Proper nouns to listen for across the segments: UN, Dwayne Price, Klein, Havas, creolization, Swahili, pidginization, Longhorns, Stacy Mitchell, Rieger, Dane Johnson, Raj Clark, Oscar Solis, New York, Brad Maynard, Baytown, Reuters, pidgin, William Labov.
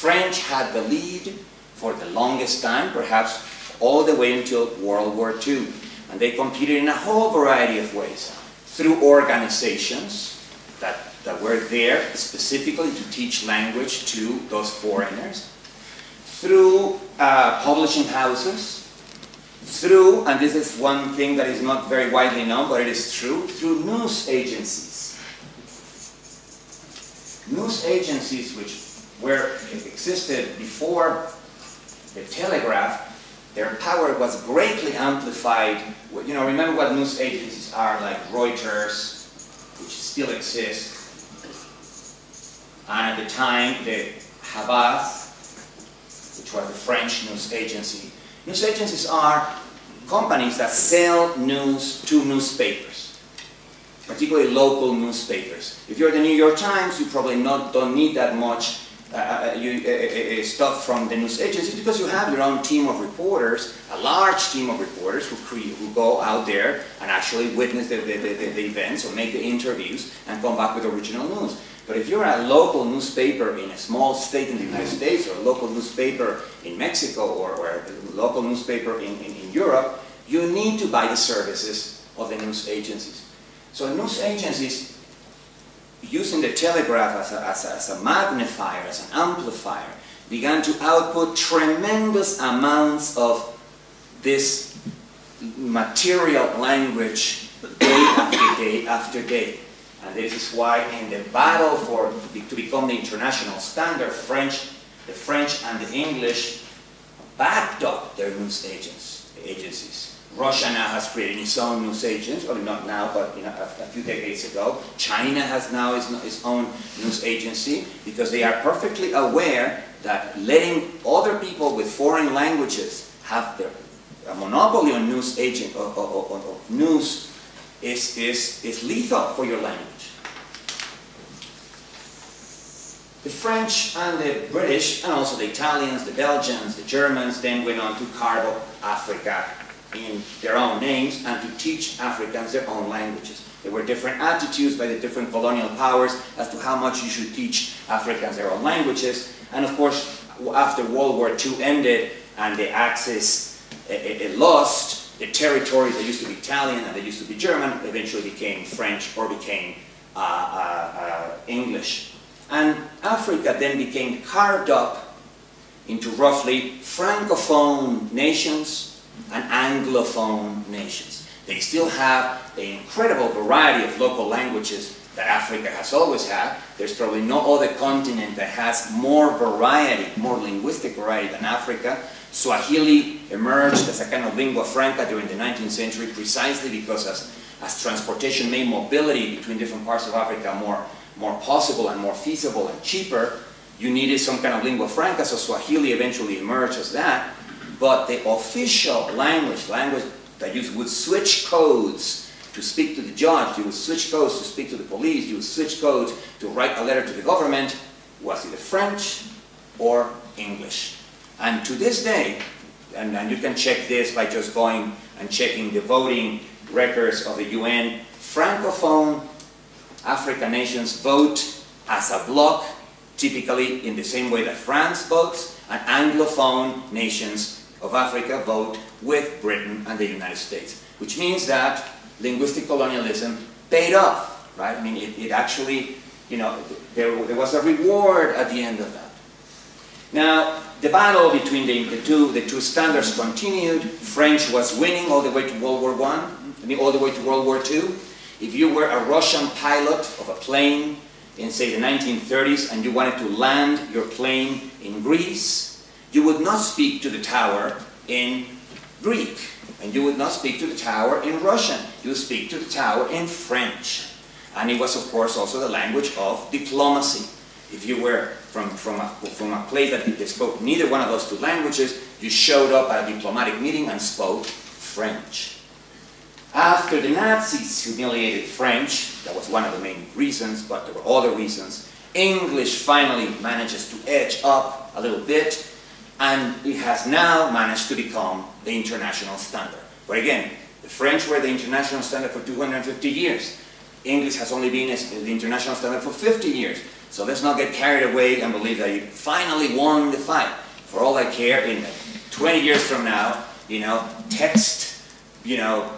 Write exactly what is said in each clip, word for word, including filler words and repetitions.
French had the lead for the longest time, perhaps all the way until World War Two. And they competed in a whole variety of ways, through organizations that, that were there specifically to teach language to those foreigners, through uh, publishing houses, through, and this is one thing that is not very widely known, but it is true, through news agencies. News agencies which were, existed before the telegraph, their power was greatly amplified. You know, remember what news agencies are, like Reuters, which still exists, and at the time, the Havas, which was the French news agency. News agencies are companies that sell news to newspapers, particularly local newspapers. If you're the New York Times, you probably not, don't need that much Uh, you, uh, uh, stuff from the news agency, because you have your own team of reporters, a large team of reporters who, create, who go out there and actually witness the, the, the, the events or make the interviews and come back with original news. But if you're a local newspaper in a small state in the United States, or a local newspaper in Mexico, or, or a local newspaper in, in, in Europe, you need to buy the services of the news agencies. So news agencies, using the telegraph as a, as, a, as a magnifier, as an amplifier, began to output tremendous amounts of this material language day after day after day. And this is why in the battle for to become the international standard, French, the French and the English backed up their news agents, agencies. Russia now has created its own news agents, well, not now, but you know, a, a few decades ago. China has now its, its own news agency, because they are perfectly aware that letting other people with foreign languages have their, a monopoly on news agent or, or, or, or news is, is, is lethal for your language. The French and the British, and also the Italians, the Belgians, the Germans, then went on to carve up Africa in their own names and to teach Africans their own languages. There were different attitudes by the different colonial powers as to how much you should teach Africans their own languages. And of course, after World War Two ended and the Axis it, it lost, the territories that used to be Italian and that used to be German eventually became French or became uh, uh, uh, English. And Africa then became carved up into roughly Francophone nations and Anglophone nations. They still have the incredible variety of local languages that Africa has always had. There's probably no other continent that has more variety, more linguistic variety than Africa. Swahili emerged as a kind of lingua franca during the nineteenth century precisely because as, as transportation made mobility between different parts of Africa more, more possible and more feasible and cheaper, you needed some kind of lingua franca, so Swahili eventually emerged as that. But the official language, language that you would switch codes to speak to the judge, you would switch codes to speak to the police, you would switch codes to write a letter to the government, was either French or English. And to this day, and, and you can check this by just going and checking the voting records of the U N, Francophone African nations vote as a bloc, typically in the same way that France votes, and Anglophone nations of Africa vote with Britain and the United States, which means that linguistic colonialism paid off, right? I mean, it, it actually, you know, there, there was a reward at the end of that. Now, the battle between the, the, two, the two standards continued. French was winning all the way to World War One, I mean, all the way to World War Two. If you were a Russian pilot of a plane in, say, the nineteen thirties, and you wanted to land your plane in Greece, you would not speak to the tower in Greek, and you would not speak to the tower in Russian. You would speak to the tower in French. And it was, of course, also the language of diplomacy. If you were from, from, a, from a place that they spoke neither one of those two languages, you showed up at a diplomatic meeting and spoke French. After the Nazis humiliated French, that was one of the main reasons, but there were other reasons, English finally manages to edge up a little bit, and it has now managed to become the international standard. But again, the French were the international standard for two hundred fifty years. English has only been the international standard for fifty years. So let's not get carried away and believe that you finally won the fight. For all I care, in twenty years from now, you know, text, you know,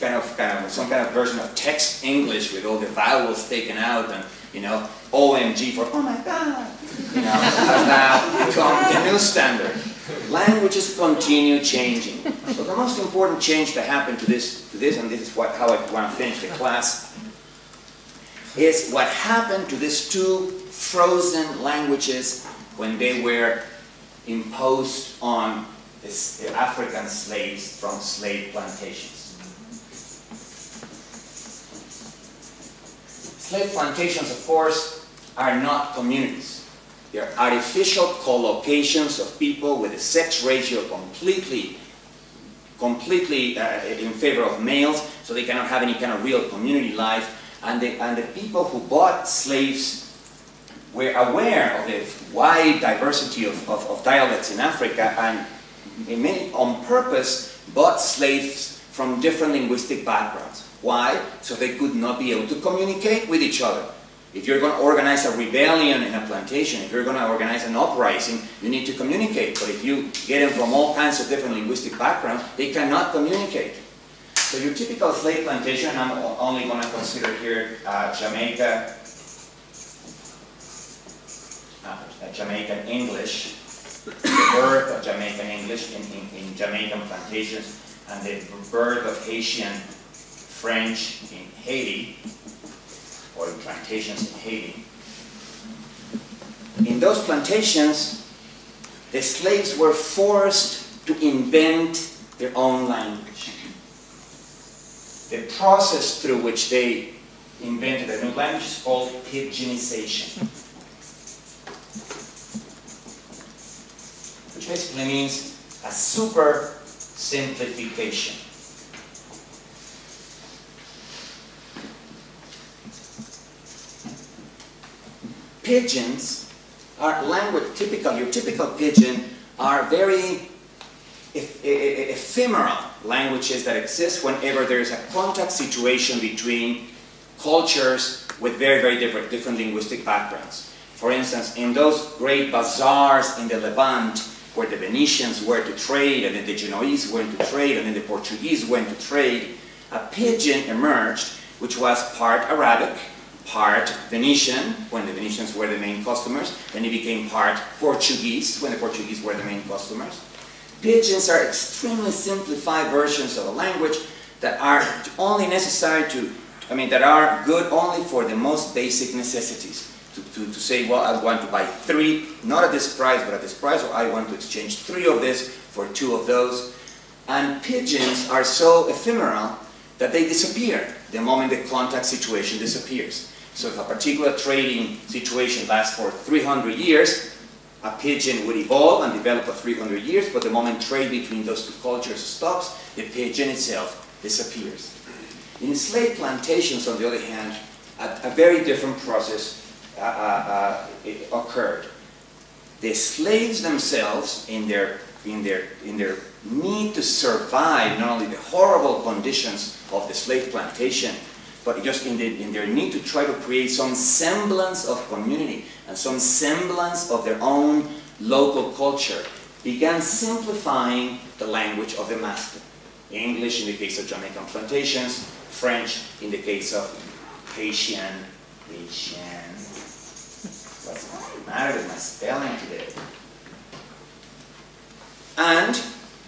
kind of, kind of some kind of version of text English with all the vowels taken out and, you know, O M G for, oh my God, you know, has now become the new standard. Languages continue changing. But the most important change that happened to this, to this and this is what, how I want to finish the class, is what happened to these two frozen languages when they were imposed on this, the African slaves from slave plantations. Slave plantations, of course, are not communities. They are artificial collocations of people with a sex ratio completely, completely uh, in favor of males, so they cannot have any kind of real community life. And the, and the people who bought slaves were aware of the wide diversity of, of, of dialects in Africa and in many, on purpose bought slaves from different linguistic backgrounds. Why? So they could not be able to communicate with each other. If you're going to organize a rebellion in a plantation, if you're going to organize an uprising, you need to communicate. But if you get them from all kinds of different linguistic backgrounds, they cannot communicate. So your typical slave plantation, and I'm only going to consider here uh, Jamaica, uh, Jamaican English, the birth of Jamaican English in, in, in Jamaican plantations, and the birth of Haitian French in Haiti, or in plantations in Haiti. In those plantations, the slaves were forced to invent their own language. The process through which they invented a new language is called pidginization, which basically means a super simplification. Pigeons are language, typical, your typical pigeon are very e e ephemeral languages that exist whenever there is a contact situation between cultures with very, very different, different linguistic backgrounds. For instance, in those great bazaars in the Levant, where the Venetians were to trade, and then the Genoese went to trade, and then the Portuguese went to trade, a pigeon emerged, which was part Arabic, part Venetian, when the Venetians were the main customers, then it became part Portuguese, when the Portuguese were the main customers. Pidgins are extremely simplified versions of a language that are only necessary to, I mean, that are good only for the most basic necessities. To, to, to say, well, I want to buy three, not at this price, but at this price, or I want to exchange three of this for two of those. And pidgins are so ephemeral that they disappear the moment the contact situation disappears. So if a particular trading situation lasts for three hundred years, a pigeon would evolve and develop for three hundred years, but the moment trade between those two cultures stops, the pigeon itself disappears. In slave plantations, on the other hand, a, a very different process uh, uh, it occurred. The slaves themselves, in their, in their, in their need to survive not only the horrible conditions of the slave plantation, but just in, the, in their need to try to create some semblance of community and some semblance of their own local culture, began simplifying the language of the master. English in the case of Jamaican plantations, French in the case of Haitian, Haitian. What's the matter with my spelling today? And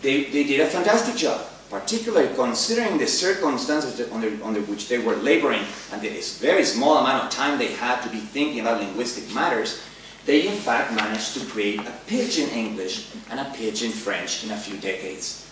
they, they did a fantastic job, particularly considering the circumstances that under, under which they were laboring and the very small amount of time they had to be thinking about linguistic matters. They in fact managed to create a pidgin English and a pidgin French in a few decades.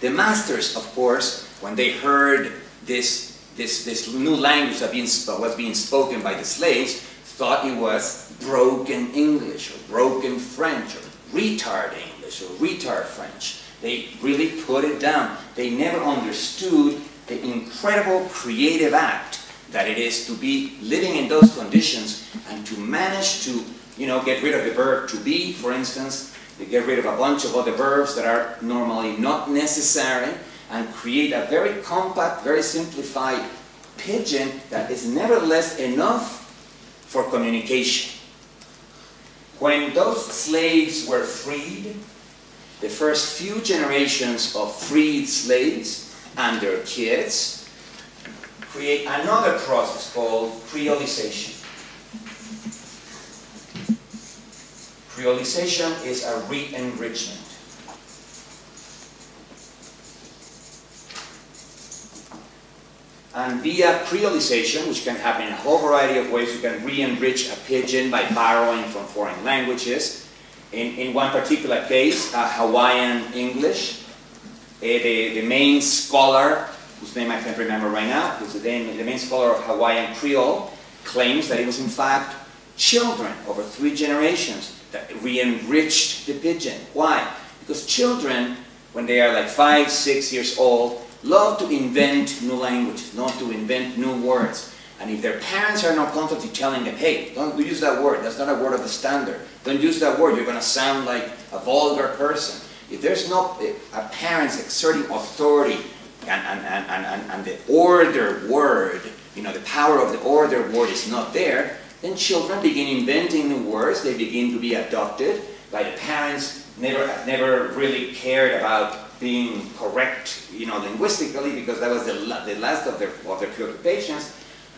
The masters, of course, when they heard this, this, this new language that was being spoken by the slaves, thought it was broken English or broken French or retard English or retard French. They really put it down. They never understood the incredible creative act that it is to be living in those conditions and to manage to, you know, get rid of the verb to be, for instance, to get rid of a bunch of other verbs that are normally not necessary and create a very compact, very simplified pidgin that is nevertheless enough for communication. When those slaves were freed, the first few generations of freed slaves and their kids create another process called creolization. Creolization is a re-enrichment. And via creolization, which can happen in a whole variety of ways, you can re-enrich a pidgin by borrowing from foreign languages. In, in one particular case, uh, Hawaiian English, uh, the, the main scholar, whose name I can't remember right now, who's the, the main scholar of Hawaiian Creole, claims that it was in fact children over three generations that re-enriched the pidgin. Why? Because children, when they are like five, six years old, love to invent new languages, not to invent new words. And if their parents are not constantly telling them, hey, don't use that word, that's not a word of the standard. Don't use that word, you're going to sound like a vulgar person. If there's not a parent's exerting authority and, and, and, and, and the order word, you know, the power of the order word is not there, then children begin inventing new words, they begin to be adopted by the parents, never, never really cared about being correct, you know, linguistically, because that was the, la the last of their, of their preoccupations.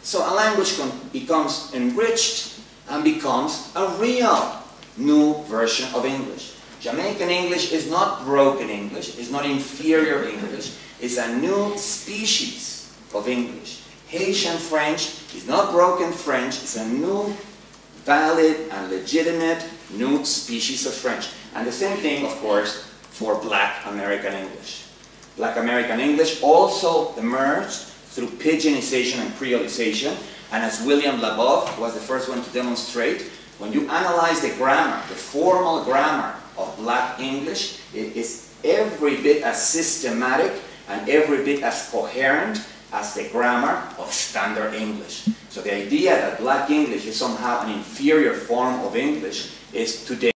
So a language becomes enriched and becomes a real new version of English. Jamaican English is not broken English, it's not inferior English, it's a new species of English. Haitian French is not broken French, it's a new, valid and legitimate new species of French. And the same thing, of course, for Black American English. Black American English also emerged through pidginization and creolization, and as William Labov was the first one to demonstrate, when you analyze the grammar, the formal grammar of Black English, it is every bit as systematic and every bit as coherent as the grammar of Standard English. So the idea that Black English is somehow an inferior form of English is today